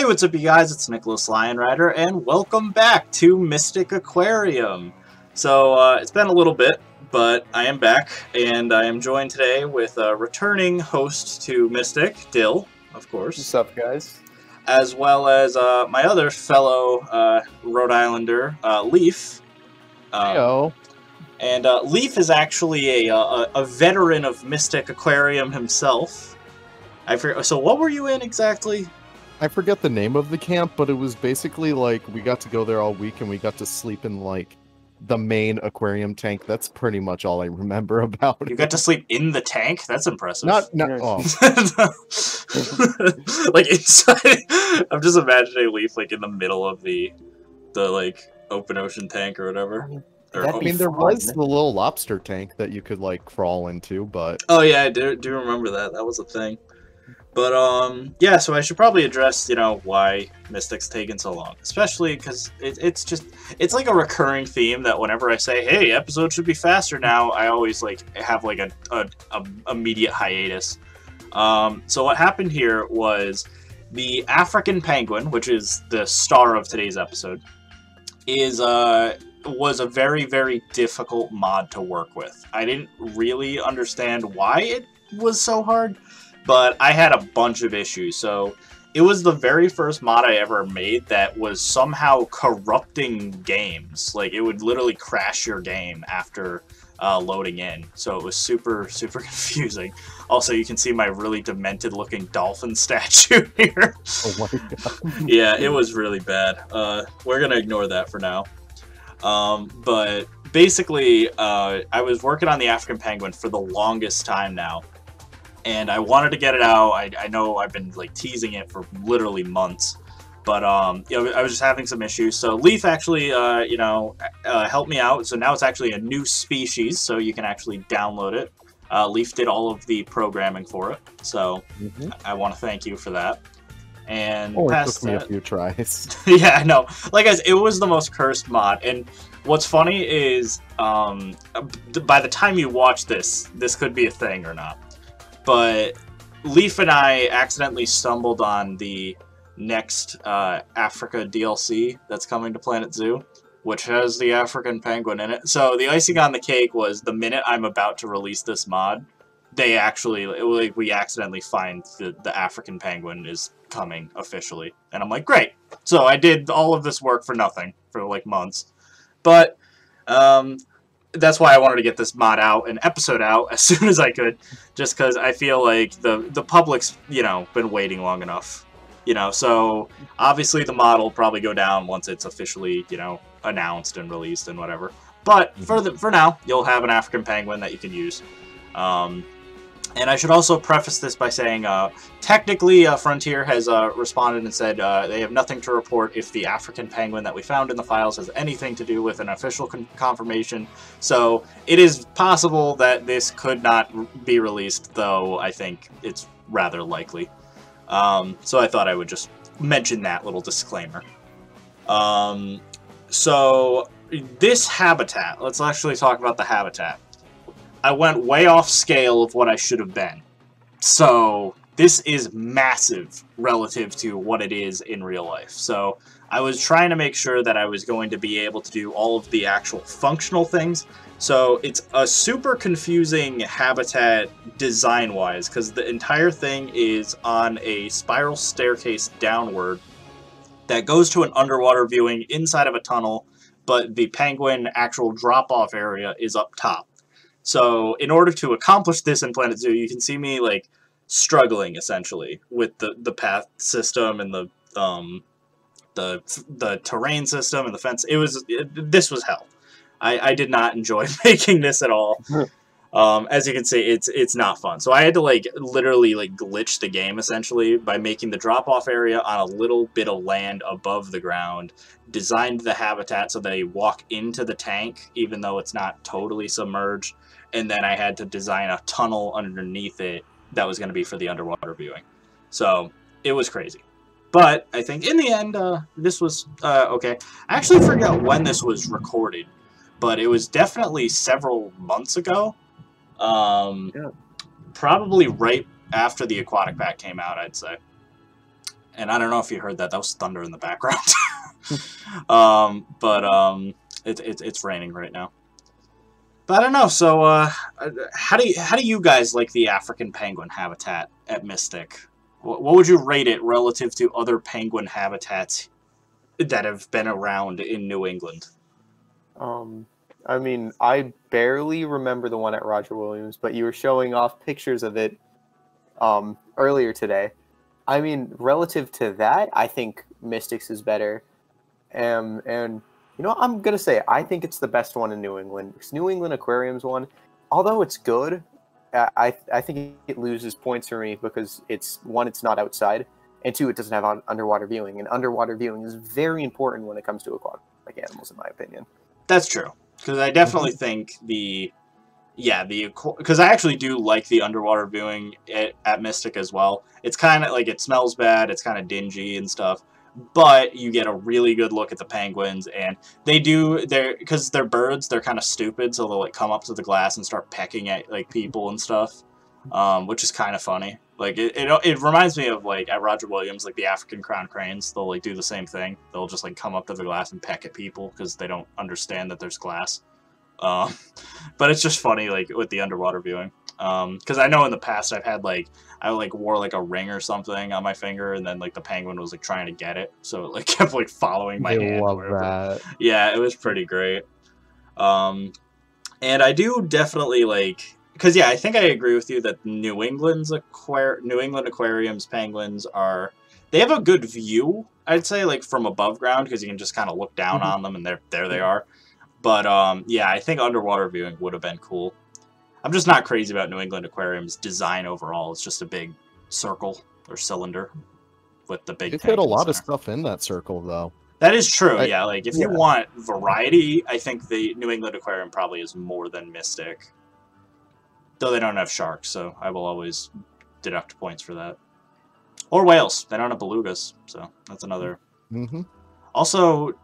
Hey, what's up you guys, it's Nicholas Lionrider, and welcome back to Mystic Aquarium. So, it's been a little bit, but I am back, and I am joined today with a returning host to Mystic, Dill, of course. What's up, guys? As well as my other fellow Rhode Islander, Leaf. Heyo. And Leaf is actually a veteran of Mystic Aquarium himself. I forget, so what were you in exactly? I forget the name of the camp, but it was basically like we got to go there all week and we got to sleep in like the main aquarium tank. That's pretty much all I remember about it. You got to sleep in the tank? That's impressive. Not oh. Like inside. I'm just imagining Leaf like in the middle of the like open ocean tank or whatever. I mean, there was the little lobster tank that you could like crawl into, but oh yeah, I do remember that. That was a thing. But, yeah, so I should probably address, you know, why Mystic's taken so long. Especially because it's just, it's like a recurring theme that whenever I say, hey, episode should be faster now, I always, like, have, like, a immediate hiatus. So what happened here was the African penguin, which is the star of today's episode, was a very, very difficult mod to work with. I didn't really understand why it was so hard. But I had a bunch of issues, so it was the very first mod I ever made that was somehow corrupting games. Like, it would literally crash your game after loading in, so it was super, super confusing. Also, you can see my really demented-looking dolphin statue here. Oh my God. Yeah, it was really bad. We're gonna ignore that for now. But basically, I was working on the African penguin for the longest time now. And I wanted to get it out. I know I've been like teasing it for literally months, but you know, I was just having some issues. So Leaf actually, you know, helped me out. So now it's actually a new species, so you can actually download it. Leaf did all of the programming for it, so I want to thank you for that. And it took me a few tries. Yeah, I know. Like I said, it was the most cursed mod. And what's funny is, by the time you watch this, this could be a thing or not. But Leaf and I accidentally stumbled on the next Africa DLC that's coming to Planet Zoo, which has the African penguin in it. So the icing on the cake was the minute I'm about to release this mod, they actually, like, we accidentally find the African penguin is coming officially. And I'm like, great. So I did all of this work for nothing for like months. But that's why I wanted to get this mod out and episode out as soon as I could, just because I feel like the public's, you know, been waiting long enough, you know. So obviously the mod will probably go down once it's officially, you know, announced and released and whatever. But for now, you'll have an African penguin that you can use. And I should also preface this by saying, technically, Frontier has responded and said they have nothing to report if the African penguin that we found in the files has anything to do with an official confirmation. So it is possible that this could not be released, though I think it's rather likely. So I thought I would just mention that little disclaimer. So this habitat, let's actually talk about the habitat. I went way off scale of what I should have been. So this is massive relative to what it is in real life. So I was trying to make sure that I was going to be able to do all of the actual functional things. So it's a super confusing habitat design-wise, because the entire thing is on a spiral staircase downward that goes to an underwater viewing inside of a tunnel, but the penguin actual drop-off area is up top. So in order to accomplish this in Planet Zoo, you can see me like struggling essentially with the path system and the terrain system and the fence. This was hell. I did not enjoy making this at all. As you can see, it's not fun. So I had to like literally like glitch the game essentially by making the drop-off area on a little bit of land above the ground, designed the habitat so they walk into the tank even though it's not totally submerged, and then I had to design a tunnel underneath it that was going to be for the underwater viewing. So it was crazy. But I think in the end, this was okay. I actually forgot when this was recorded, but it was definitely several months ago. Probably right after the aquatic pack came out, I'd say. And I don't know if you heard that. That was thunder in the background. It's raining right now. But I don't know. So how do you guys like the African penguin habitat at Mystic? What would you rate it relative to other penguin habitats that have been around in New England? I mean, I barely remember the one at Roger Williams, but you were showing off pictures of it earlier today. I mean, relative to that, I think Mystic's is better. And you know, I'm going to say I think it's the best one in New England. It's New England Aquarium's one. Although it's good, I think it loses points for me because it's, one, it's not outside, and two, it doesn't have underwater viewing. And underwater viewing is very important when it comes to aquatic animals, in my opinion. That's true. Because I definitely think the, yeah, the, because I actually do like the underwater viewing at Mystic as well. It's kind of like, it smells bad, it's kind of dingy and stuff, but you get a really good look at the penguins, and they do, because they're birds, they're kind of stupid, so they'll like come up to the glass and start pecking at like people and stuff, which is kind of funny. Like, it reminds me of, like, at Roger Williams, like, the African crown cranes. They'll, like, do the same thing. They'll just, like, come up to the glass and peck at people because they don't understand that there's glass. But it's just funny, like, with the underwater viewing. Because I know in the past I've had, like, I wore, like, a ring or something on my finger, and then, like, the penguin was, like, trying to get it. So it, like, kept, like, following my hand. I love that. Yeah, it was pretty great. And I do definitely, like... Because, yeah, I think I agree with you that New England Aquarium's penguins are... They have a good view, I'd say, like, from above ground, because you can just kind of look down on them, and there they are. But, yeah, I think underwater viewing would have been cool. I'm just not crazy about New England Aquarium's design overall. It's just a big circle or cylinder with the big... They put a lot of stuff in that circle, though. That is true, yeah. Like, if you want variety, I think the New England Aquarium probably is more than Mystic. Though they don't have sharks, so I will always deduct points for that. Or whales. They don't have belugas, so that's another... Also,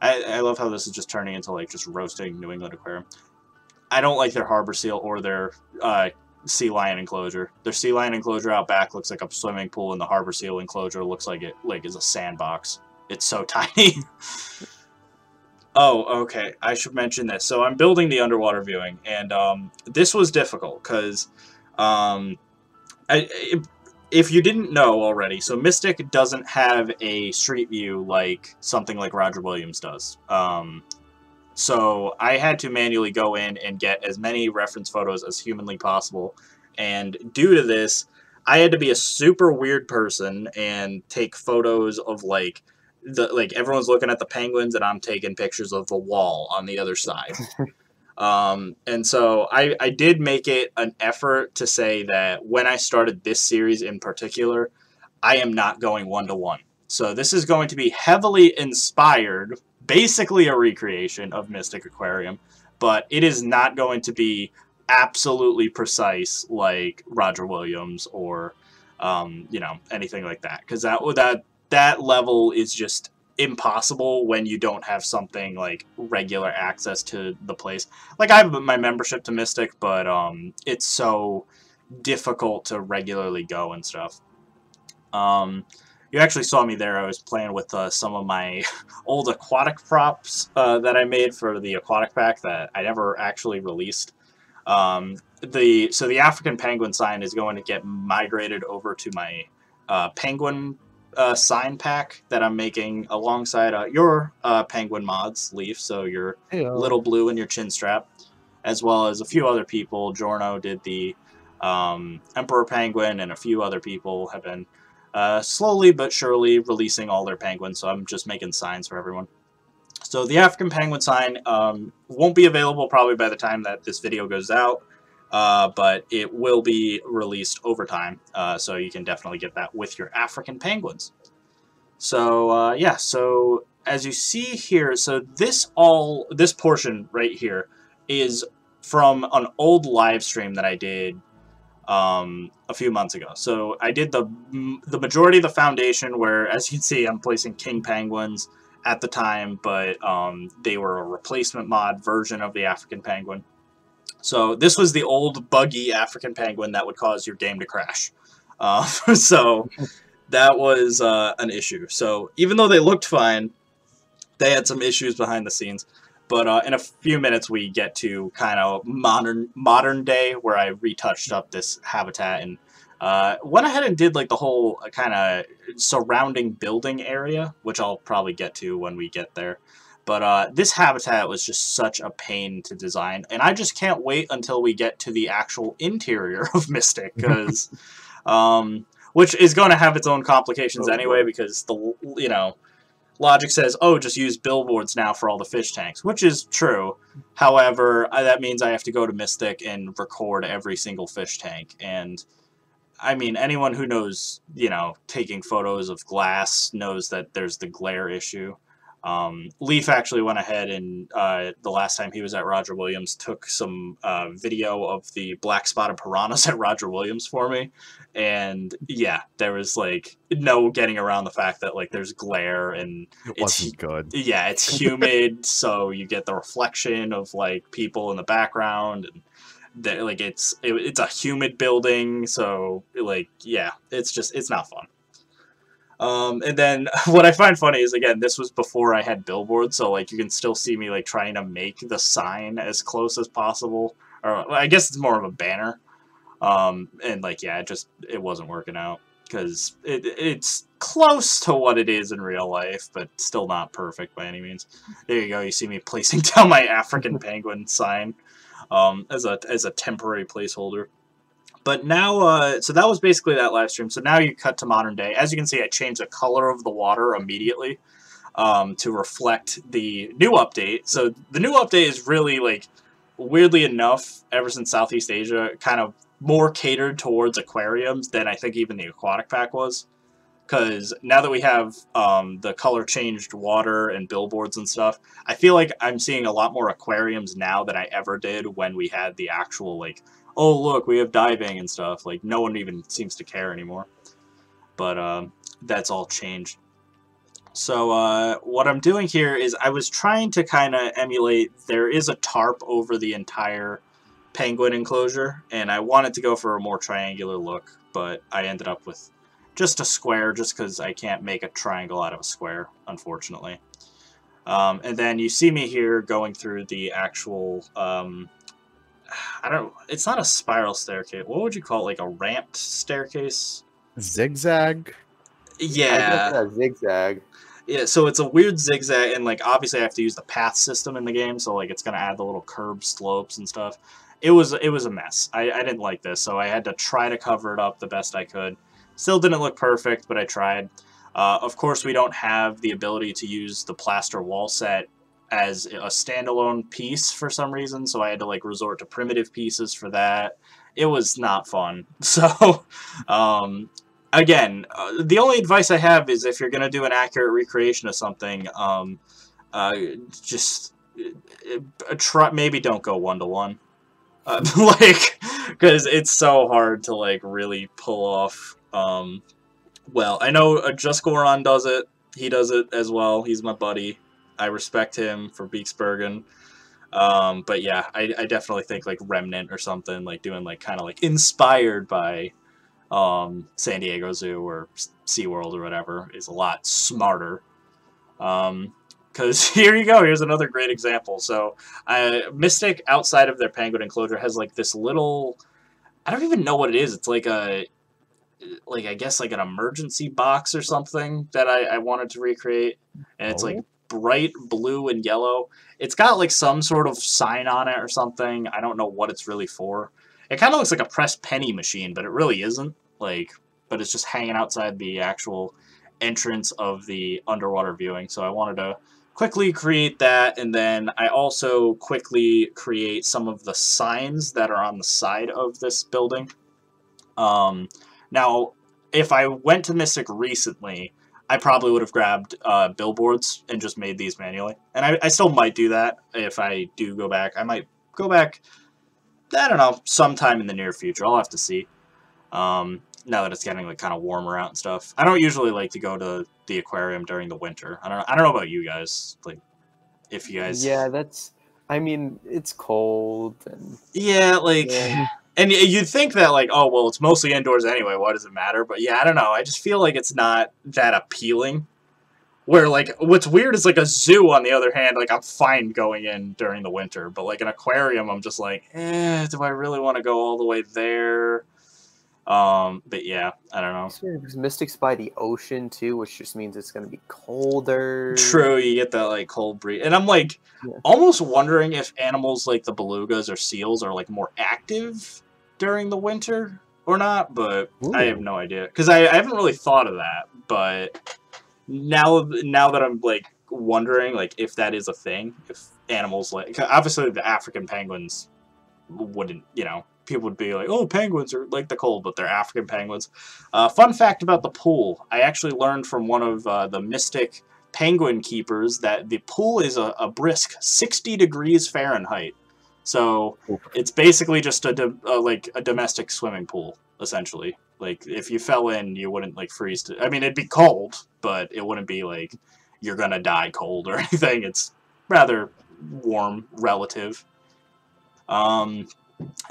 I love how this is just turning into, like, just roasting New England Aquarium. I don't like their harbor seal or their sea lion enclosure. Their sea lion enclosure out back looks like a swimming pool, and the harbor seal enclosure looks like it is a sandbox. It's so tiny. Oh, okay. I should mention this. So I'm building the underwater viewing, and this was difficult because if you didn't know already, so Mystic doesn't have a street view like something like Roger Williams does. So I had to manually go in and get as many reference photos as humanly possible, and due to this, I had to be a super weird person and take photos of, like, like everyone's looking at the penguins and I'm taking pictures of the wall on the other side. And so I did make it an effort to say that when I started this series in particular, I am not going one-to-one. So this is going to be heavily inspired, basically a recreation of Mystic Aquarium, but it is not going to be absolutely precise like Roger Williams or, you know, anything like that. Because that level is just impossible when you don't have something like regular access to the place. Like, I have my membership to Mystic, but it's so difficult to regularly go and stuff. You actually saw me there. I was playing with some of my old aquatic props that I made for the aquatic pack that I never actually released. So the African penguin sign is going to get migrated over to my penguin sign pack that I'm making alongside your penguin mods, Leaf, so your Little Blue and your Chin Strap, as well as a few other people. Giorno did the Emperor Penguin, and a few other people have been slowly but surely releasing all their penguins, so I'm just making signs for everyone. So the African penguin sign won't be available probably by the time that this video goes out, but it will be released over time, so you can definitely get that with your African penguins. So, yeah, so as you see here, so this portion right here is from an old live stream that I did a few months ago. So I did the majority of the foundation where, as you can see, I'm placing king penguins at the time, but they were a replacement mod version of the African penguin. So this was the old buggy African penguin that would cause your game to crash. So that was an issue. So even though they looked fine, they had some issues behind the scenes. But in a few minutes, we get to kind of modern day, where I retouched up this habitat and went ahead and did like the whole kind of surrounding building area, which I'll probably get to when we get there. But this habitat was just such a pain to design, and I just can't wait until we get to the actual interior of Mystic, because which is going to have its own complications anyway, because the logic says, oh, just use billboards now for all the fish tanks, which is true. However, that means I have to go to Mystic and record every single fish tank. And, I mean, anyone who knows, taking photos of glass knows that there's the glare issue. Leaf actually went ahead and, the last time he was at Roger Williams, took some video of the black-spotted piranhas at Roger Williams for me. And, yeah, there was, like, no getting around the fact that, like, there's glare and it's good. Yeah, it's humid, so you get the reflection of, like, people in the background, and like it's a humid building, so like, yeah, it's not fun. And then what I find funny is, again, this was before I had billboards, so like you can still see me like trying to make the sign as close as possible, or I guess it's more of a banner. And like, yeah, it wasn't working out, because it's close to what it is in real life, but still not perfect by any means. There you go. You see me placing down my African penguin sign as a temporary placeholder. But now, so that was basically that live stream. So now you cut to modern day. As you can see, I changed the color of the water immediately to reflect the new update. So the new update is really, like, weirdly enough, ever since Southeast Asia, kind of more catered towards aquariums than I think even the aquatic pack was. Because now that we have the color-changed water and billboards and stuff, I feel like I'm seeing a lot more aquariums now than I ever did when we had the actual, like, oh, look, we have diving and stuff. Like, no one even seems to care anymore. But that's all changed. So what I'm doing here is I was trying to kind of emulate, there is a tarp over the entire penguin enclosure, and I wanted to go for a more triangular look, but I ended up with just a square, just because I can't make a triangle out of a square, unfortunately. And then you see me here going through the actual, it's not a spiral staircase. What would you call it? Like a ramped staircase? Zigzag? Yeah. I guess zigzag. Yeah, so it's a weird zigzag, and like obviously I have to use the path system in the game, so like it's going to add the little curb slopes and stuff. It was a mess. I didn't like this, so I had to try to cover it up the best I could. Still didn't look perfect, but I tried. Of course, we don't have the ability to use the plaster wall set as a standalone piece for some reason, so I had to like resort to primitive pieces for that. It was not fun. So, again, the only advice I have is if you're going to do an accurate recreation of something, just try, maybe don't go one-to-one. Like, because it's so hard to like really pull off. Well, I know JustGoron does it. He does it as well. He's my buddy. I respect him for Beaksbergen. But yeah, I definitely think like Remnant or something, like doing like kind of like inspired by San Diego Zoo or SeaWorld or whatever is a lot smarter. Because here you go, here's another great example. So Mystic, outside of their penguin enclosure, has like this little, I don't even know what it is. It's like a, like I guess like an emergency box or something that I wanted to recreate, and it's like bright blue and yellow. It's got like some sort of sign on it or something. I don't know what it's really for. It kind of looks like a pressed penny machine, but it really isn't. Like, but it's just hanging outside the actual entrance of the underwater viewing. So I wanted to quickly create that, and then I also quickly create some of the signs that are on the side of this building. Now, if I went to Mystic recently, I probably would have grabbed billboards and just made these manually. And I still might do that if I do go back. I might go back, I don't know, sometime in the near future. I'll have to see. Now that it's getting like kind of warmer out and stuff. I don't usually like to go to the aquarium during the winter. I don't know about you guys. Like, if you guys... Yeah, that's... I mean, it's cold. And... Yeah, like... Yeah. And you'd think that, like, oh, well, it's mostly indoors anyway, what does it matter? But yeah, I don't know, I just feel like it's not that appealing. Where, like, what's weird is, like, a zoo, on the other hand, like, I'm fine going in during the winter. But, like, an aquarium, I'm just like, eh, do I really want to go all the way there? But yeah, I don't know. Mystic's by the ocean, too, which just means it's going to be colder. True, you get that, like, cold breeze. And I'm, like, almost wondering if animals like the belugas or seals are, like, more active during the winter or not. But I have no idea. Because I haven't really thought of that, but... Now that I'm, like, wondering, like, if that is a thing, if animals, like, obviously the African penguins wouldn't, you know, people would be like, oh, penguins are like the cold, but they're African penguins. Fun fact about the pool, I actually learned from one of the Mystic penguin keepers that the pool is a brisk 60 degrees Fahrenheit. So it's basically just a domestic swimming pool, essentially. Like, if you fell in, you wouldn't, like, freeze to... I mean, it'd be cold, but it wouldn't be, like, you're gonna die cold or anything. It's rather warm, relative. And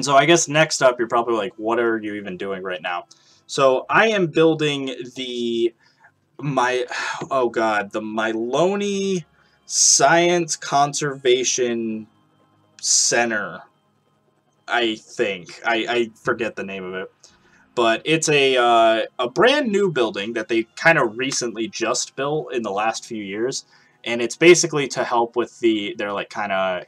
so I guess next up, you're probably like, what are you even doing right now? So I am building the... the Milone Science Conservation Center, I think. I forget the name of it. But it's a brand new building that they kind of recently just built in the last few years, and it's basically to help with their like kind of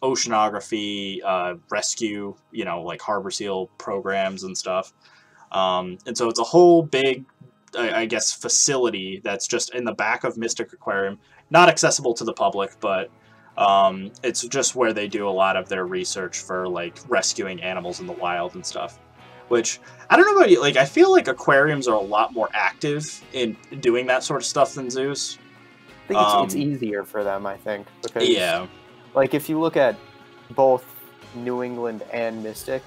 oceanography rescue, you know, like harbor seal programs and stuff. And so it's a whole big, I guess, facility that's just in the back of Mystic Aquarium, not accessible to the public, but. It's just where they do a lot of their research for, like, rescuing animals in the wild and stuff. Which, I don't know about you, like, I feel like aquariums are a lot more active in doing that sort of stuff than zoos. I think it's easier for them, I think. Because, yeah. Like, if you look at both New England and Mystic,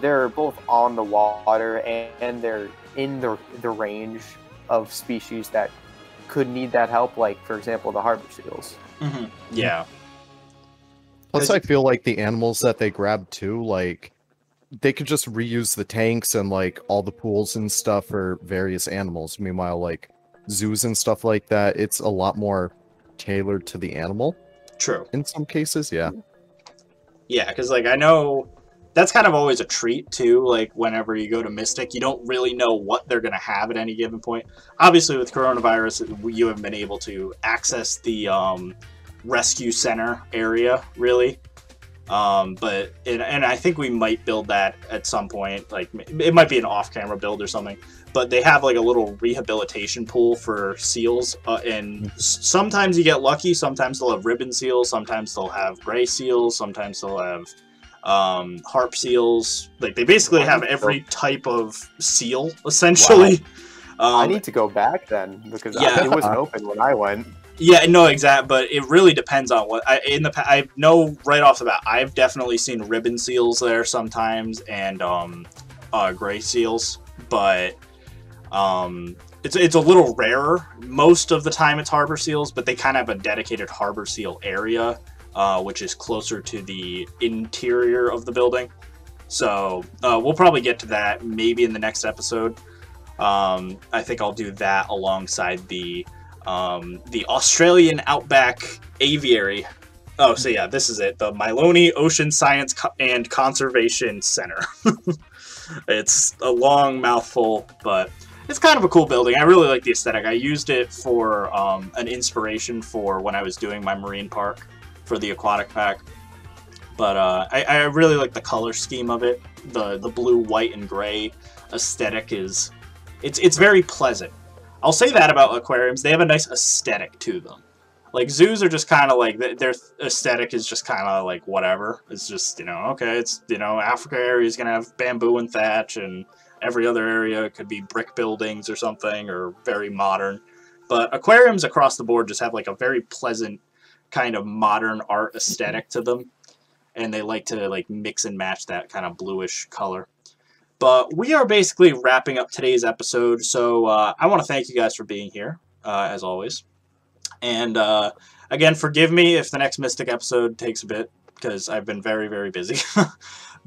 they're both on the water and they're in the range of species that could need that help, like, for example, the harbor seals. Mm-hmm. Yeah. Plus, I feel like the animals that they grab, too, like, they could just reuse the tanks and, like, all the pools and stuff for various animals. Meanwhile, like, zoos and stuff like that, it's a lot more tailored to the animal. True. In some cases, yeah. Yeah, because, like, I know that's kind of always a treat, too. Like, whenever you go to Mystic, you don't really know what they're going to have at any given point. Obviously, with coronavirus, you haven't been able to access the, rescue center area really, but and I think we might build that at some point. Like, it might be an off-camera build or something, but they have like a little rehabilitation pool for seals, and sometimes you get lucky, sometimes they'll have ribbon seals, sometimes they'll have gray seals, sometimes they'll have harp seals. Like, they basically have every type of seal, essentially. Wow. I need to go back then, because yeah. It wasn't open when I went. Yeah, no, exact. But it really depends on what I know right off the bat. I've definitely seen ribbon seals there sometimes, and gray seals. But it's a little rarer. Most of the time, it's harbor seals, but they kind of have a dedicated harbor seal area, which is closer to the interior of the building. So we'll probably get to that maybe in the next episode. I think I'll do that alongside the Australian Outback Aviary. Oh, so yeah, this is it. The Milone Ocean Science and Conservation Center. It's a long mouthful, but it's kind of a cool building. I really like the aesthetic. I used it for an inspiration for when I was doing my marine park for the aquatic pack. But I really like the color scheme of it. The blue, white, and gray aesthetic is... It's very pleasant. I'll say that about aquariums. They have a nice aesthetic to them. Like, zoos are just kind of like, their aesthetic is just kind of like whatever. It's just, you know, okay, it's, you know, Africa area is going to have bamboo and thatch, and every other area could be brick buildings or something, or very modern. But aquariums across the board just have like a very pleasant kind of modern art aesthetic to them. And they like to like mix and match that kind of bluish color. But we are basically wrapping up today's episode, so I want to thank you guys for being here, as always. And again, forgive me if the next Mystic episode takes a bit. because I've been very, very busy.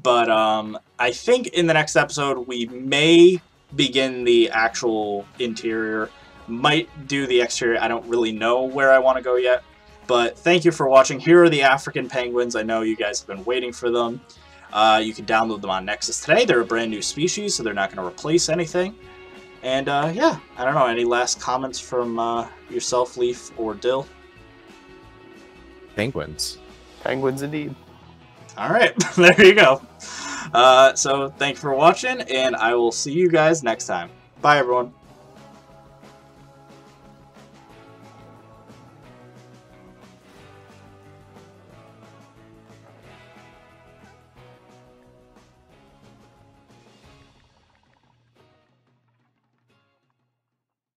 But I think in the next episode we may begin the actual interior. Might do the exterior. I don't really know where I want to go yet. But thank you for watching. Here are the African penguins. I know you guys have been waiting for them. You can download them on Nexus today. They're a brand new species, so they're not going to replace anything. And yeah, I don't know, any last comments from yourself, Leaf or Dill? Penguins. Penguins indeed. All right, there you go. So thank you for watching, and I will see you guys next time. Bye, everyone.